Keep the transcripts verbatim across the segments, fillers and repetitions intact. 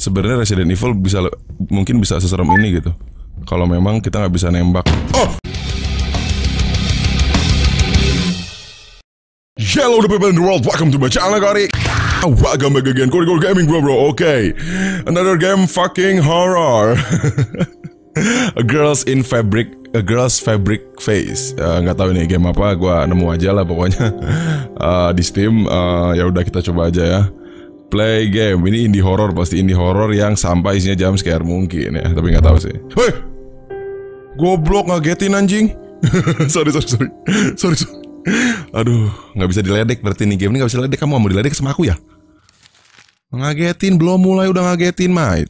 sebenarnya Resident Evil bisa mungkin bisa seserem ini gitu. Kalau memang kita nggak bisa nembak. Oh! Hello the people in the world, welcome to my channel, Qorygore. Welcome back again, Qorygore Gaming gua bro, oke okay. Another game fucking horror. A Girls in Fabric, A Girls Fabric Face. Uh, gak tahu ini game apa, gua nemu aja lah pokoknya. Uh, di Steam, uh, ya udah kita coba aja ya. Play game, ini indie horror, pasti indie horror yang sampai isinya jump scare mungkin ya, tapi gak tahu sih. Hei! Goblok, ngagetin anjing. sorry, sorry, sorry. sorry, sorry. Aduh, nggak bisa diledek berarti nih game ini nggak bisa diledek. Kamu mau diledek sama aku ya? Ngagetin, belum mulai udah ngagetin, mate.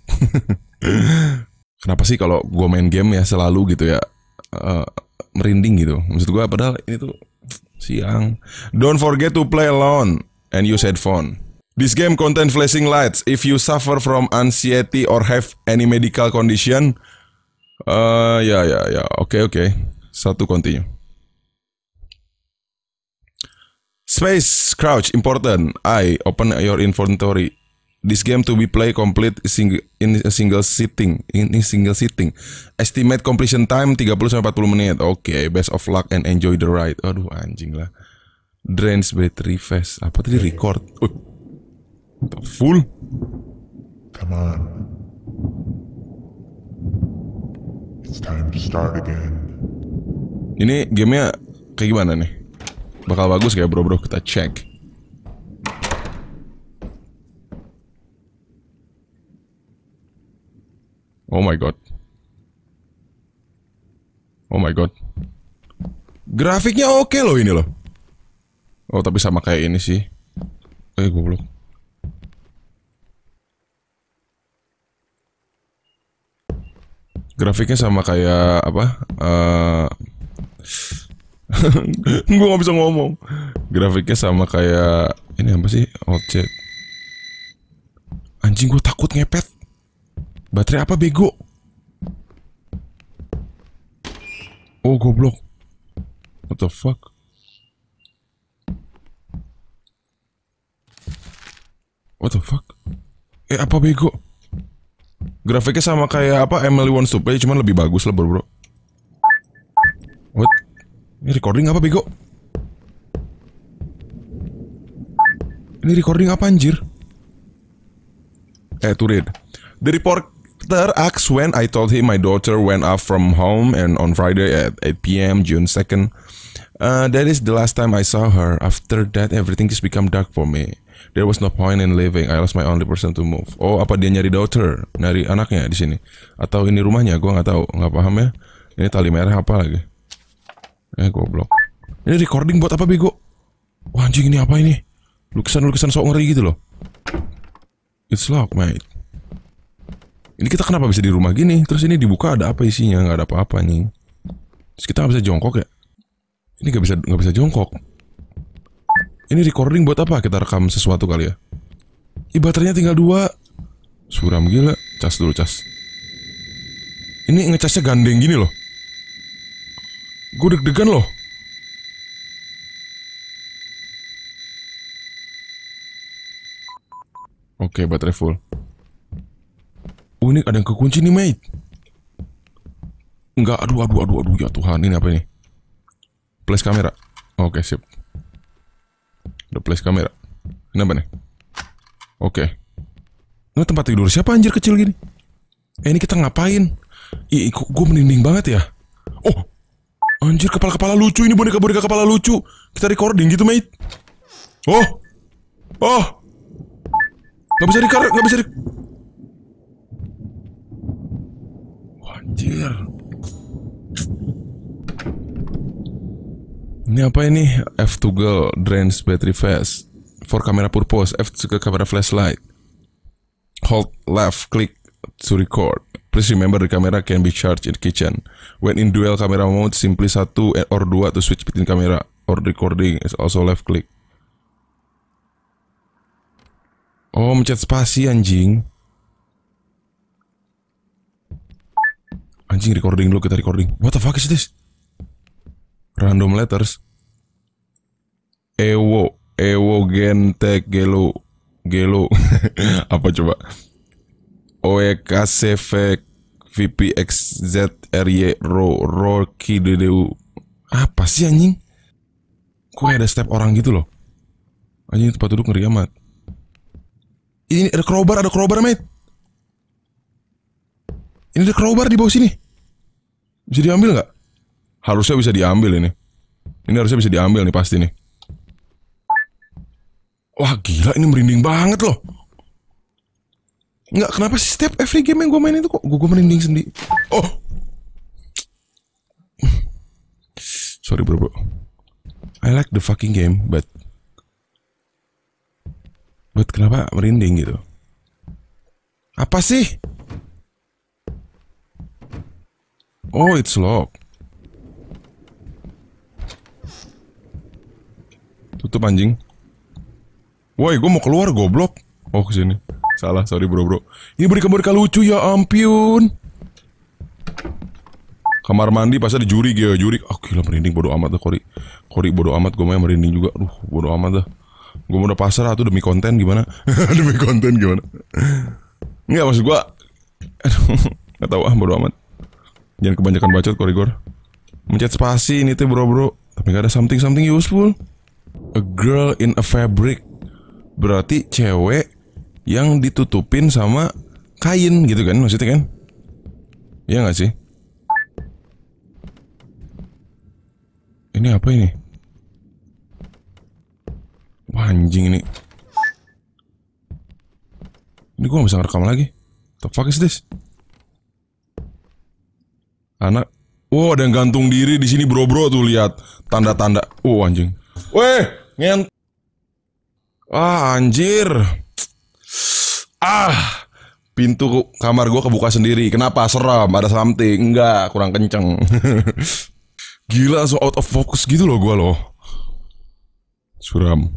Kenapa sih kalau gue main game ya selalu gitu ya uh, merinding gitu? Maksud gue padahal ini tuh siang. Don't forget to play alone and use headphone. This game contain flashing lights. If you suffer from anxiety or have any medical condition, uh, ya ya ya, oke oke. Satu continue. Space crouch important. I open your inventory. This game to be play complete sing in a single sitting. In a single sitting. Estimate completion time tiga puluh sampai empat puluh menit. Oke, okay. Best of luck and enjoy the ride. Aduh anjing lah. Drains battery fast. Apa tadi record? Uh. Full. Come on. It's time to start again. Ini gamenya kayak gimana nih? Bakal bagus kayak bro-bro, kita cek. Oh my god. Oh my god. Grafiknya oke loh ini loh. Oh tapi sama kayak ini sih. Eh goblok. Grafiknya sama kayak apa? Uh... Gue gak bisa ngomong. Grafiknya sama kayak ini apa sih? Objek. Anjing gue takut ngepet. Baterai apa bego? Oh goblok. What the fuck? What the fuck? Eh apa bego? Grafiknya sama kayak apa? Emily Wants to Play, cuman lebih bagus lah bro bro. What? Ini recording apa bego? Ini recording apa anjir? Eh, to read. The reporter asked when I told him my daughter went up from home and on Friday at eight p m June second. Uh, that is the last time I saw her. After that everything just become dark for me. There was no point in living. I lost my only person to move. Oh, apa dia nyari daughter? Nyari anaknya di sini? Atau ini rumahnya? Gua nggak tahu, nggak paham ya. Ini tali merah apa lagi? Eh goblok. Ini recording buat apa bego? Wah anjing ini apa ini? Lukisan-lukisan sok ngeri gitu loh. It's locked mate. Ini kita kenapa bisa di rumah gini? Terus ini dibuka ada apa isinya? Gak ada apa-apa nih. Terus kita gak bisa jongkok ya? Ini gak bisa, gak bisa jongkok. Ini recording buat apa? Kita rekam sesuatu kali ya? Ih baterainya tinggal dua. Suram gila. Cas dulu cas. Ini ngecasnya gandeng gini loh. Gue deg-degan loh. Oke, baterai full. Oh, ini ada yang kekunci nih, mate. Enggak, aduh, aduh, aduh, aduh, ya Tuhan, ini apa ini? Place kamera. Oke, sip. Udah place kamera. Ini apa nih? Oke. Ini tempat tidur siapa anjir kecil gini? Eh, ini kita ngapain? Ih, gue merinding banget ya. Oh, anjir, kepala-kepala lucu. Ini boneka-boneka kepala lucu. Kita recording gitu, mate. Oh. Oh. Gak bisa record, gak bisa di... Oh, anjir. Ini apa ini? F two girl, drains battery fast. For camera purpose, F two camera flashlight. Hold left, click to record. Please remember the camera can be charged in kitchen. When in dual camera mode, simply satu or dua to switch between camera or recording is also left click. Oh, mencet spasi anjing. Anjing recording dulu, kita recording. What the fuck is this? Random letters. Ewo, ewo gentek gelo, gelo. Apa coba? O E K C V P X Z R Y R O R K D D U. Apa sih anjing? Kok ada step orang gitu loh. Anjing, tempat duduk ngeri amat. Ini ada crowbar, ada crowbar, mate. Ini ada crowbar di bawah sini. Bisa diambil nggak? Harusnya bisa diambil ini. Ini harusnya bisa diambil nih, pasti nih. Wah gila, ini merinding banget loh. Nggak, kenapa sih setiap every game yang gue main itu kok gue merinding sendiri. Oh, sorry bro bro. I like the fucking game, but but kenapa merinding gitu? Apa sih? Oh, it's locked. Tutup anjing. Woi, gue mau keluar goblok. Oh, kesini. Salah, sorry bro bro. Ini boneka-boneka lucu ya ampun. Kamar mandi pasnya di juri gitu, juri. Oh gila merinding, bodo amat dah Qori. Qori bodo amat, gue main merinding juga. Aduh, bodo amat dah. Gue mau udah pasrah tuh demi konten gimana? Demi konten gimana? Enggak maksud gue. Aduh, nggak tahu ah, bodo amat. Jangan kebanyakan bacot Qorygore. Mencet spasi ini tuh bro bro. Tapi nggak ada something something useful. A girl in a fabric. Berarti cewek yang ditutupin sama kain gitu kan maksudnya kan? Iya nggak sih? Ini apa ini? Wah anjing ini. Ini gue gak bisa ngerekam lagi. The fuck is this? Anak. Wow, ada yang gantung diri di sini bro bro tuh, lihat tanda-tanda. Oh anjing. Weh ngent. Ah anjir. Ah. Pintu kamar gue kebuka sendiri. Kenapa? Seram. Ada something. Enggak, kurang kenceng. Gila, so out of focus gitu loh gue loh. Suram.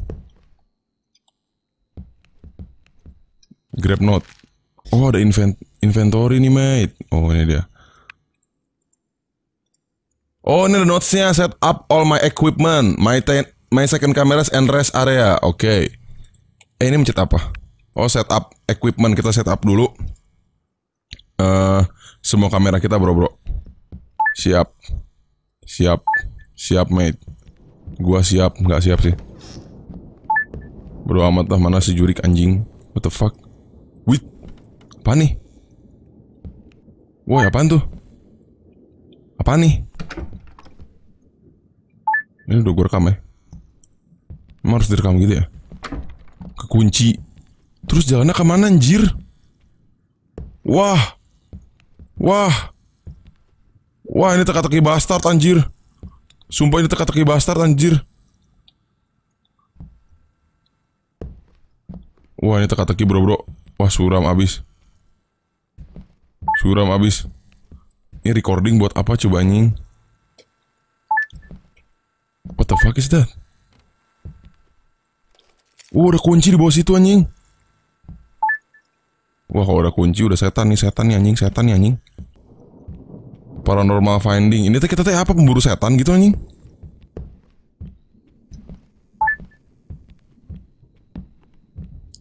Grab note. Oh, ada invent inventory nih mate. Oh, ini dia. Oh, ini ada notes-nya. Set up all my equipment, my my second cameras and rest area. Oke. Okay. Eh, ini mencet apa? Oh, set up equipment. Kita set up dulu. Uh, semua kamera kita bro bro. Siap. Siap, siap mate. Gua siap, nggak siap sih. Bro amat lah, mana si jurik anjing. What the fuck? Wait, apa nih? Woi, apaan tuh? Apa nih? Ini udah gue rekam ya. Emang harus direkam gitu ya? Kekunci. Terus jalannya kemana anjir? Wah. Wah. Wah, ini teka-teki bastard anjir. Sumpah ini teka-teki bastard anjir. Wah, ini teka-teki bro bro. Wah, suram abis. Suram abis. Ini recording buat apa coba anjing? What the fuck is that? Oh, ada kunci di bawah situ anjing. Wah, kalau ada kunci udah setan nih, setan nih anjing, setan nih anjing. Paranormal finding. Ini teh kita teh apa, pemburu setan gitu anjing?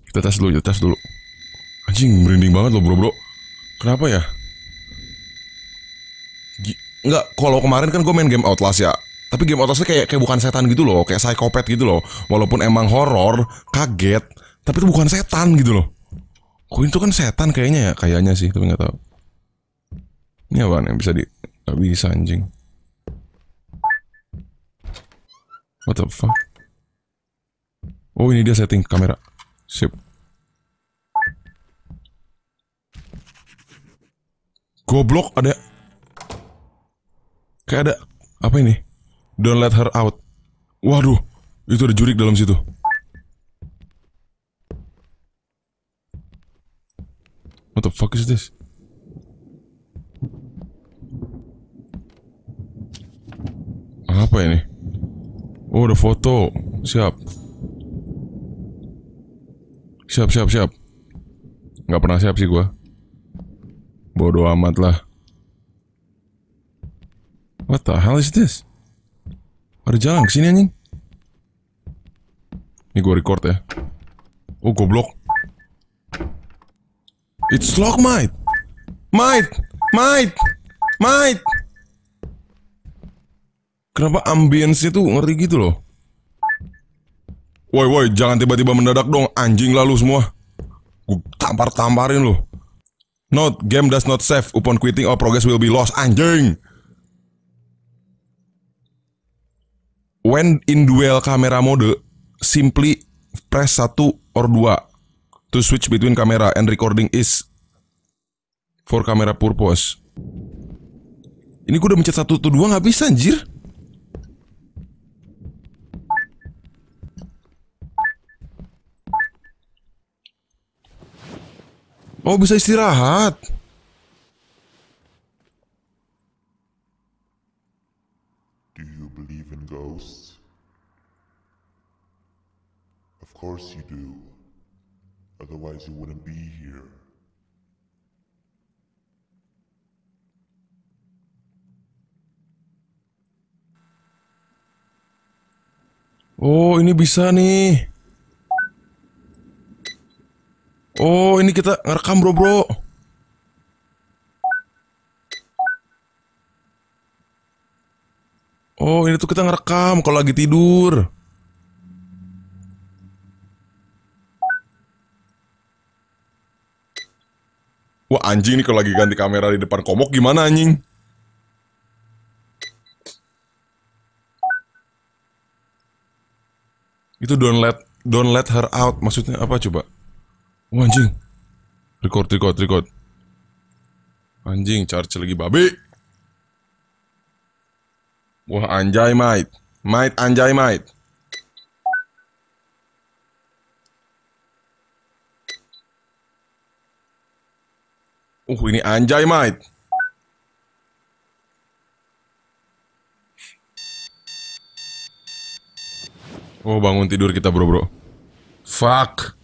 Kita tes dulu, kita tes dulu. Anjing merinding banget loh bro bro. Kenapa ya? G Nggak, kalau kemarin kan gue main game Outlast ya. Tapi game Outlastnya kayak kayak bukan setan gitu loh, kayak psikopat gitu loh. Walaupun emang horor, kaget, tapi itu bukan setan gitu loh. Kok itu kan setan kayaknya ya, kayaknya sih, tapi nggak tahu. Ini apaan yang bisa di... Gak bisa anjing. What the fuck? Oh, ini dia setting kamera. Sip. Goblok, ada... Kayak ada... Apa ini? Don't let her out. Waduh, itu ada jurik dalam situ. What the fuck is this? Apa ini? Oh, ada foto. Siap. Siap, siap, siap. Nggak pernah siap sih gua. Bodoh amat lah. What the hell is this? Ada jalan kesini anjing. Ini gua record ya. Oh, goblok. It's locked, mate. Mate, mate, mate. Kenapa ambience-nya tuh ngeri gitu loh? Woi, woi, jangan tiba-tiba mendadak dong, anjing lalu semua. Gue tampar-tamparin loh. Note, game does not save. Upon quitting, all progress will be lost. Anjing. When in duel camera mode, simply press satu or dua to switch between camera and recording is for camera purpose. Ini gue udah mencet satu atau dua nggak bisa, anjir. Oh, bisa istirahat. Do you believe in ghosts? Of course you do. Otherwise you wouldn't be here. Oh, ini bisa nih. Oh, ini kita ngerekam, bro, bro. Oh, ini tuh kita ngerekam kalau lagi tidur. Wah, anjing nih kalau lagi ganti kamera di depan komok gimana, anjing? Itu don't let don't let her out. Maksudnya apa coba? Oh, anjing, record, record, record. Anjing, charge lagi babi. Wah, anjay, mate. Mate, anjay, mate. Uh, ini anjay, mate. Oh, bangun tidur kita, bro, bro. Fuck.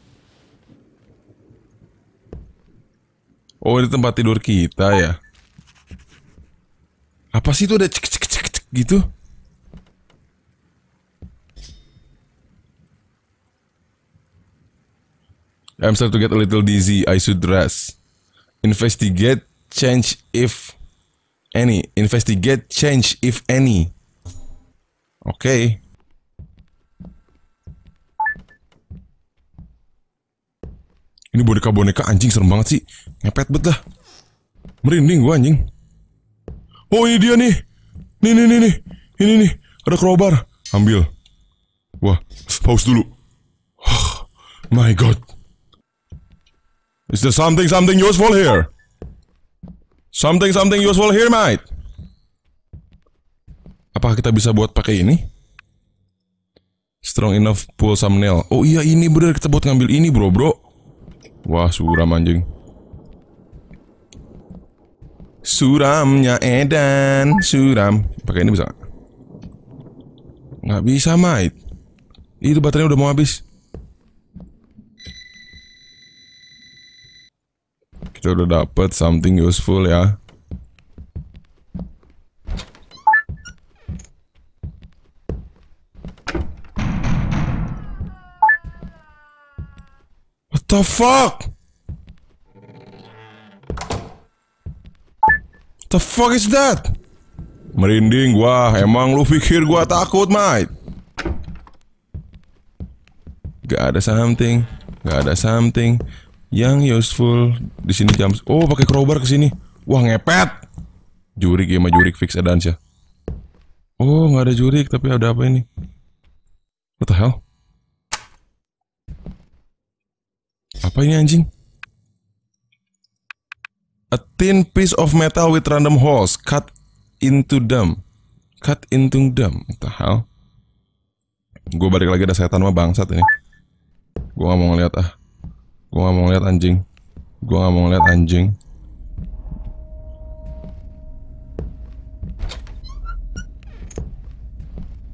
Oh, ini tempat tidur kita ya. Apa sih itu ada cek cek cek cek gitu? I'm starting to get a little dizzy. I should rest. Investigate change if any. Investigate change if any. Oke. Okay. Ini boneka-boneka anjing serem banget sih. Ngepet bet lah. Merinding gua anjing. Oh, ini dia nih. Nih nih nih nih. Ini nih. Ada crowbar. Ambil. Wah, pause dulu. Oh, my god. Is there something something useful here? Something something useful here, mate. Apakah kita bisa buat pakai ini? Strong enough pull some nail. Oh iya, ini bener kita buat ngambil ini, bro, bro. Wah, suram anjing. Suramnya edan, suram. Pakai ini bisa? Nggak bisa, mate. Itu baterainya udah mau habis. Kita udah dapet something useful ya. The fuck? The fuck is that? Merinding gua, emang lu pikir gua takut, mate? Gak ada something, gak ada something yang useful di sini jam. Oh, pakai crowbar ke sini. Wah, ngepet. Jurik ya, mah jurik fix adance ya. Oh, nggak ada jurik tapi ada apa ini? What the hell? Apa ini anjing? A thin piece of metal with random holes cut into them. Cut into them. What the hell? Gue balik lagi, ada setan mah bangsat ini. Gue gak mau ngeliat ah. Gue gak mau ngeliat anjing. Gue gak mau ngeliat anjing.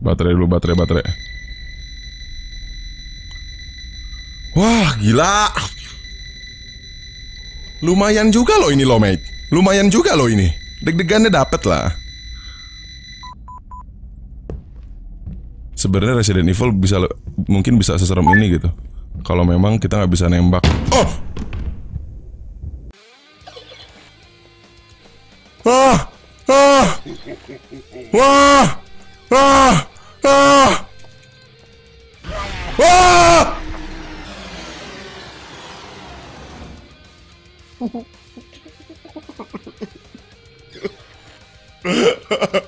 Baterai dulu, baterai, baterai. Wah, gila. Lumayan juga loh ini loh, mate. Lumayan juga loh ini. Deg-degannya dapet lah. Sebenarnya Resident Evil bisa mungkin bisa seserem ini gitu. Kalau memang kita nggak bisa nembak. Oh! ah, ah, wah, ah, ah, wah.